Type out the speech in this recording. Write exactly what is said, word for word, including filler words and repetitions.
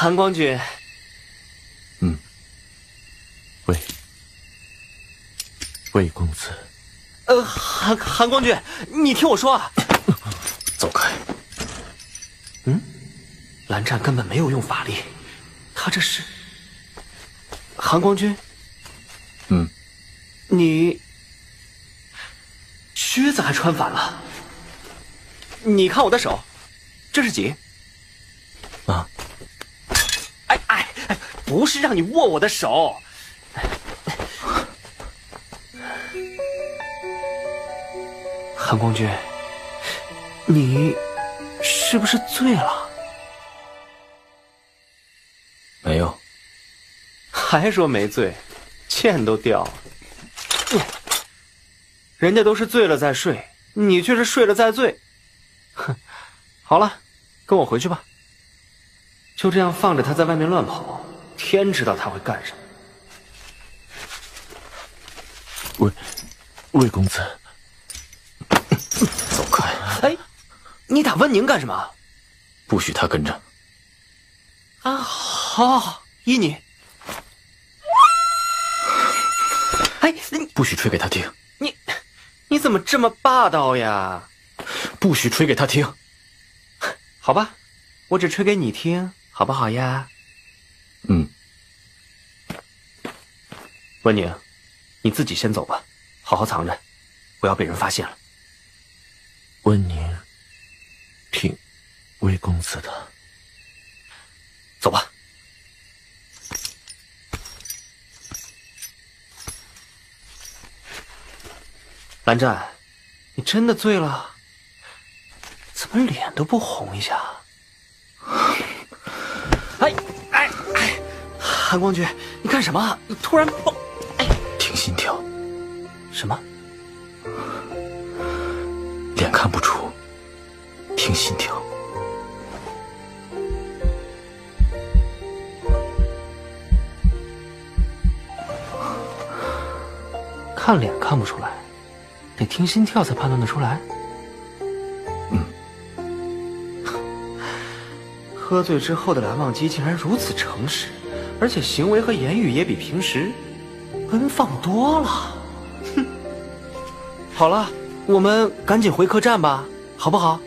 韩光君。嗯。魏。魏公子。呃，韩韩光君，你听我说啊。走开。嗯？蓝湛根本没有用法力，他这是。韩光君。嗯。你。 靴子还穿反了，你看我的手，这是几？啊！哎哎哎，不是让你握我的手。韩光君，你是不是醉了？没有。还说没醉，剑都掉了。 人家都是醉了再睡，你却是睡了再醉。哼，好了，跟我回去吧。就这样放着他在外面乱跑，天知道他会干什么。魏，魏公子，走开！哎，你打温宁干什么？不许他跟着。啊，好，好，好，依你。哎，你不许吹给他听。你。 你怎么这么霸道呀？不许吹给他听。好吧，我只吹给你听，好不好呀？嗯。温宁，你自己先走吧，好好藏着，不要被人发现了。温宁，听魏公子的。走吧。 蓝湛，你真的醉了？怎么脸都不红一下？哎哎哎！韩光君，你干什么？你突然爆！哎，听心跳。什么？脸看不出，听心跳。看脸看不出来。 得听心跳才判断得出来。嗯，喝醉之后的蓝忘机竟然如此诚实，而且行为和言语也比平时奔放多了。哼，好了，我们赶紧回客栈吧，好不好？